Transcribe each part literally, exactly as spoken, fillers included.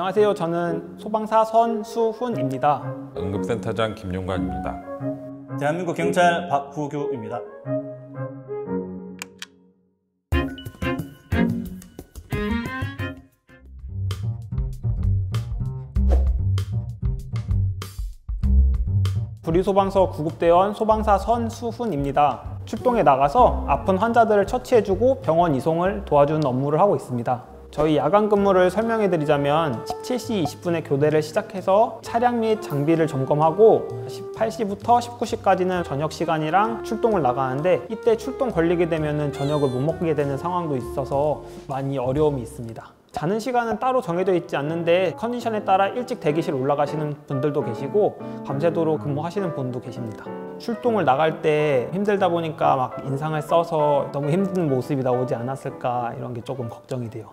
안녕하세요. 저는 소방사 선수훈입니다. 응급센터장 김용관입니다. 대한민국 경찰 박후규입니다. 구리소방서 구급대원 소방사 선수훈입니다. 출동에 나가서 아픈 환자들을 처치해주고 병원 이송을 도와주는 업무를 하고 있습니다. 저희 야간 근무를 설명해드리자면 열일곱 시 이십 분에 교대를 시작해서 차량 및 장비를 점검하고 열여덟 시부터 열아홉 시까지는 저녁 시간이랑 출동을 나가는데, 이때 출동 걸리게 되면 저녁을 못 먹게 되는 상황도 있어서 많이 어려움이 있습니다. 자는 시간은 따로 정해져 있지 않는데 컨디션에 따라 일찍 대기실 올라가시는 분들도 계시고 밤새도록 근무하시는 분도 계십니다. 출동을 나갈 때 힘들다 보니까 막 인상을 써서 너무 힘든 모습이 나오지 않았을까, 이런 게 조금 걱정이 돼요.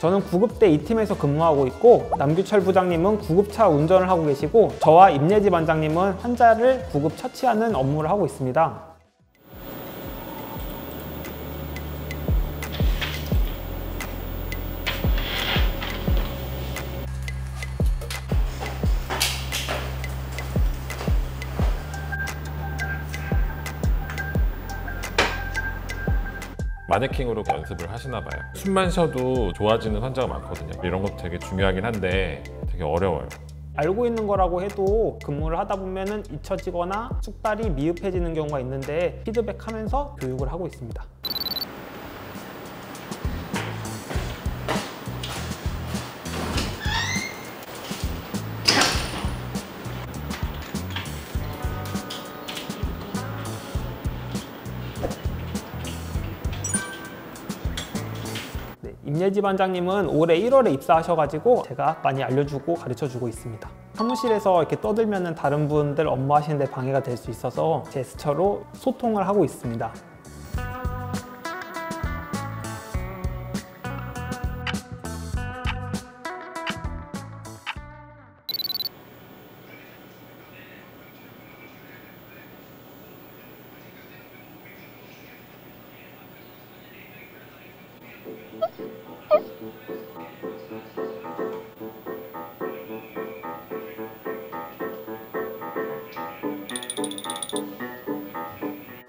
저는 구급대 이 팀에서 근무하고 있고, 남규철 부장님은 구급차 운전을 하고 계시고, 저와 임례지 반장님은 환자를 구급 처치하는 업무를 하고 있습니다. 마네킹으로 연습을 하시나 봐요. 숨만 쉬어도 좋아지는 환자가 많거든요. 이런 것도 되게 중요하긴 한데 되게 어려워요. 알고 있는 거라고 해도 근무를 하다 보면은 잊혀지거나 숙달이 미흡해지는 경우가 있는데, 피드백하면서 교육을 하고 있습니다. 임례지 반장님은 올해 일월에 입사하셔가지고 제가 많이 알려주고 가르쳐주고 있습니다. 사무실에서 이렇게 떠들면 다른 분들 업무하시는 데 방해가 될 수 있어서 제스처로 소통을 하고 있습니다.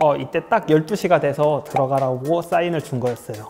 어, 이때 딱 열두 시가 돼서 들어가라고 사인을 준 거였어요.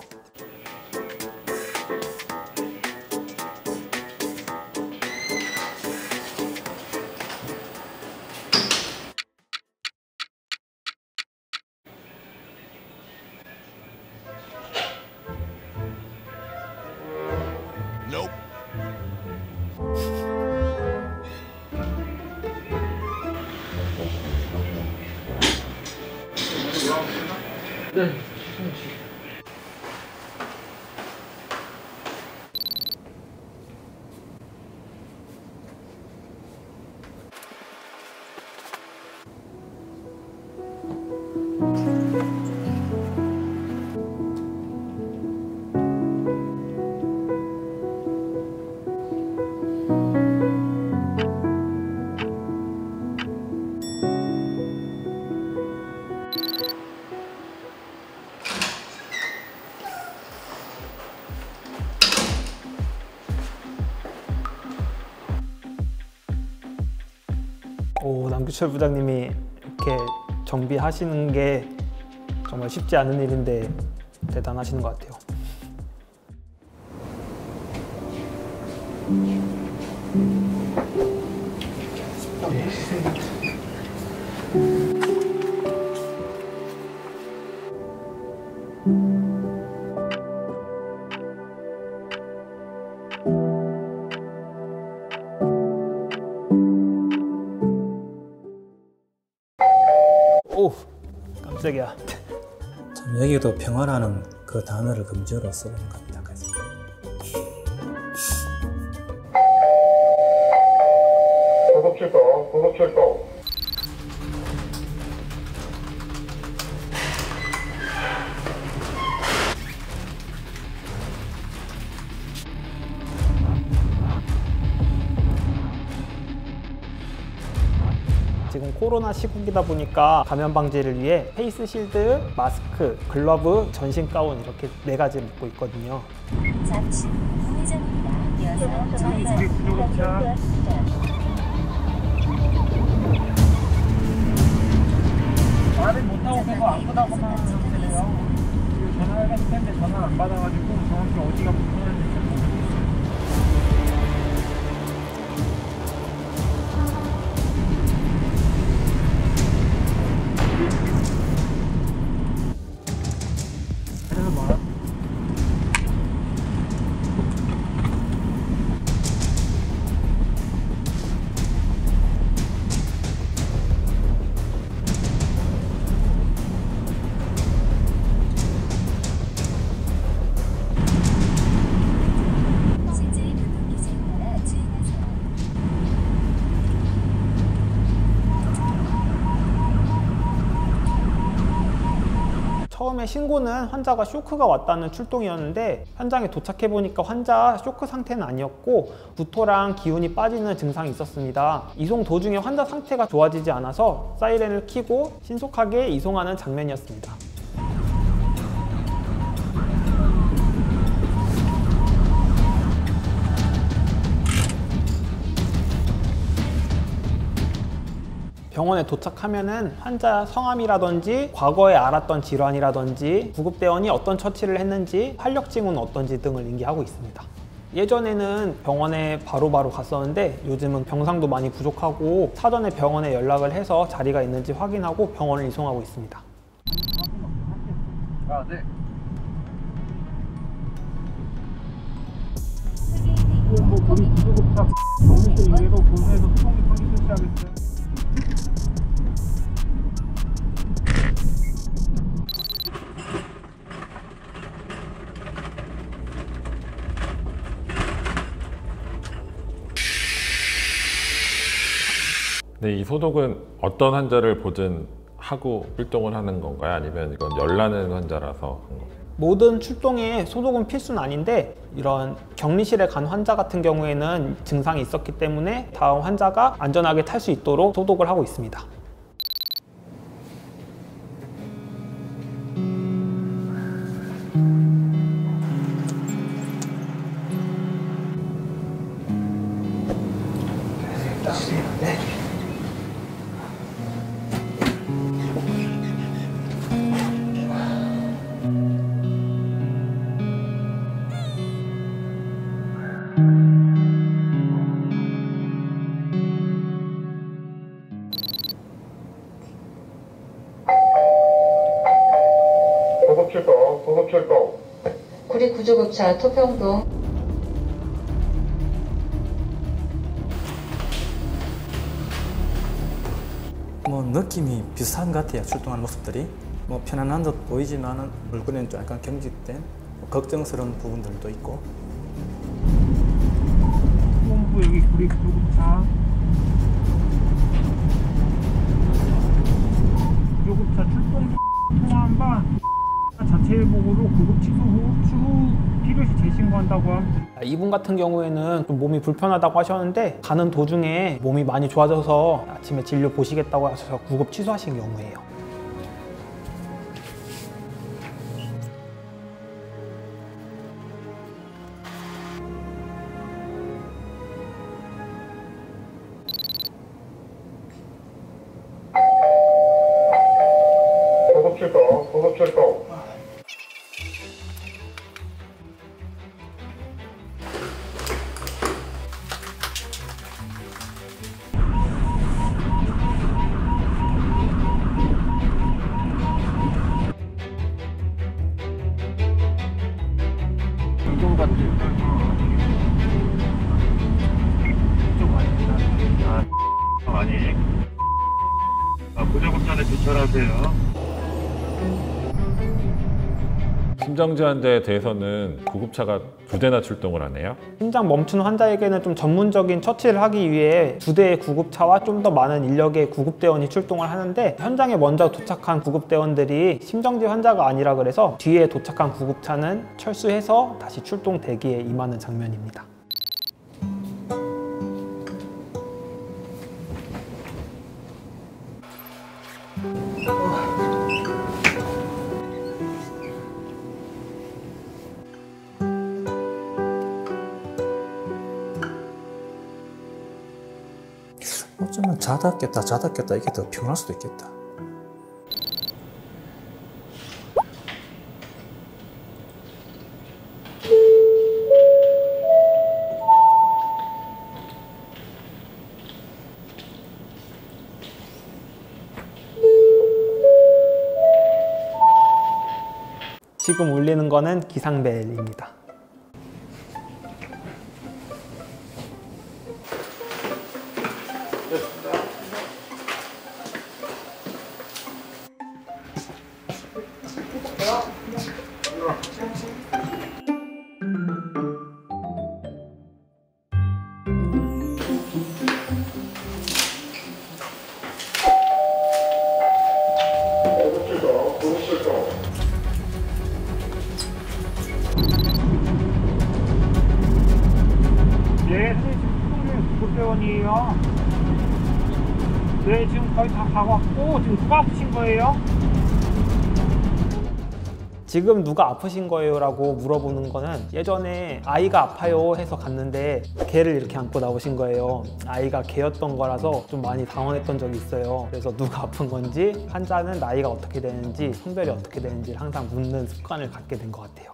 네. 오, 남규철 부장님이 이렇게 정비하시는 게 정말 쉽지 않은 일인데 대단하시는 것 같아요. 오, 깜짝이야. 참, 여기도 평화라는 그 단어를 금지로 써보는 겁니다. 그래서. 고급 출동, 고급 출동. 지금 코로나 시국이다 보니까 감염 방지를 위해 페이스 실드, 마스크, 글러브, 전신 가운 이렇게 네 가지를 입고 있거든요. 잠시 우회전입니다. 이어서 정차입니다. 말을 못하고 계속 안 보다고만 그래요. 전화를 했을 텐데 전화를 안 받아가지고 정확히 어디가 불편한지 잘 모르겠어요. 그래서 뭐야? 처음에 신고는 환자가 쇼크가 왔다는 출동이었는데 현장에 도착해 보니까 환자 쇼크 상태는 아니었고 구토랑 기운이 빠지는 증상이 있었습니다. 이송 도중에 환자 상태가 좋아지지 않아서 사이렌을 켜고 신속하게 이송하는 장면이었습니다. 병원에 도착하면은 환자 성함이라든지 과거에 앓았던 질환이라든지 구급대원이 어떤 처치를 했는지 활력징후는 어떤지 등을 인계하고 있습니다. 예전에는 병원에 바로바로 갔었는데 요즘은 병상도 많이 부족하고 사전에 병원에 연락을 해서 자리가 있는지 확인하고 병원을 이송하고 있습니다. 아, 네. 네, 이 소독은 어떤 환자를 보든 하고 출동을 하는 건가요? 아니면 이건 열나는 환자라서 그런 건가요? 모든 출동에 소독은 필수는 아닌데 이런 격리실에 간 환자 같은 경우에는 증상이 있었기 때문에 다음 환자가 안전하게 탈 수 있도록 소독을 하고 있습니다. 고급출동, 고급출동. 구리 구조급차 토평동. 뭐 느낌이 비슷한 것 같아요. 출동하는 모습들이 뭐 편안한 듯 보이지만은 물건에는 좀 약간 경직된 뭐 걱정스러운 부분들도 있고. 본부 여기 구리 구조급차. 구조급차 출동 통화한 바. 자체 보고로 구급 취소 후 추후 필요시 재신고한다고 합니다. 이분 같은 경우에는 좀 몸이 불편하다고 하셨는데 가는 도중에 몸이 많이 좋아져서 아침에 진료 보시겠다고 하셔서 구급 취소하신 경우예요. 구급 출동, 구급 출동. 구조급차는 교차하세요. 심장질 환자에 대해서는 구급차가 두 대나 출동을 하네요. 심장 멈춘 환자에게는 좀 전문적인 처치를 하기 위해 두 대의 구급차와 좀 더 많은 인력의 구급대원이 출동을 하는데 현장에 먼저 도착한 구급대원들이 심정지 환자가 아니라 그래서 뒤에 도착한 구급차는 철수해서 다시 출동 대기에 임하는 장면입니다. 어쩌면 자다 깼다 자다 깼다 이게 더 피곤할 수도 있겠다. 지금 울리는 거는 기상벨입니다. 네, 지금 거의 다 가갖고 지금 누가 아프신 거예요? 지금 누가 아프신 거예요? 라고 물어보는 거는 예전에 아이가 아파요 해서 갔는데 개를 이렇게 안고 나오신 거예요. 아이가 개였던 거라서 좀 많이 당황했던 적이 있어요. 그래서 누가 아픈 건지, 환자는 나이가 어떻게 되는지, 성별이 어떻게 되는지 항상 묻는 습관을 갖게 된 것 같아요.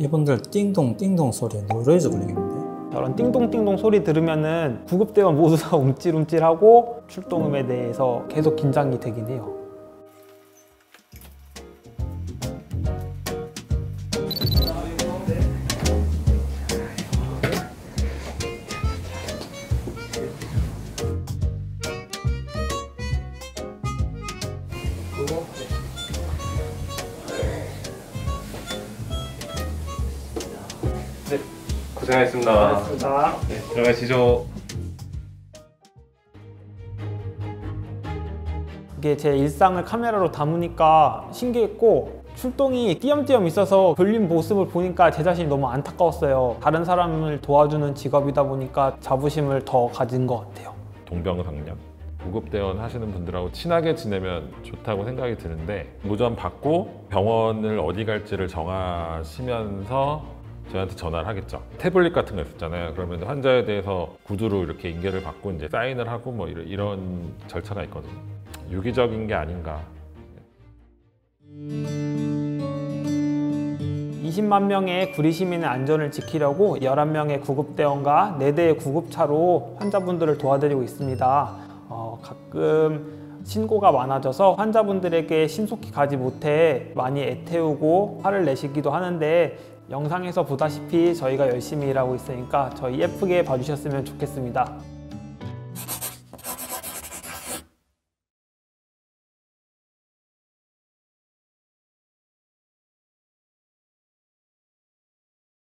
이분들 띵동 띵동 소리에 노래해서 불리겠는데, 저런 띵동 띵동 소리 들으면은 구급대원 모두 다 움찔움찔하고 출동음에 대해서 계속 긴장이 되긴 해요. 네, 고생하셨습니다. 고생하셨습니다. 네, 들어가시죠. 이게 제 일상을 카메라로 담으니까 신기했고, 출동이 띄엄띄엄 있어서 졸린 모습을 보니까 제 자신이 너무 안타까웠어요. 다른 사람을 도와주는 직업이다 보니까 자부심을 더 가진 것 같아요. 동병상련, 구급대원 하시는 분들하고 친하게 지내면 좋다고 생각이 드는데, 무전 받고 병원을 어디 갈지를 정하시면서 저한테 전화를 하겠죠. 태블릿 같은 거 있었잖아요. 그러면 환자에 대해서 구두로 이렇게 인계를 받고 이제 사인을 하고 뭐 이런, 이런 절차가 있거든요. 유기적인 게 아닌가. 이십만 명의 구리 시민의 안전을 지키려고 열한 명의 구급대원과 네 대의 구급차로 환자분들을 도와드리고 있습니다. 어, 가끔 신고가 많아져서 환자분들에게 신속히 가지 못해 많이 애태우고 화를 내시기도 하는데, 영상에서 보다시피 저희가 열심히 일하고 있으니까 저희 예쁘게 봐주셨으면 좋겠습니다.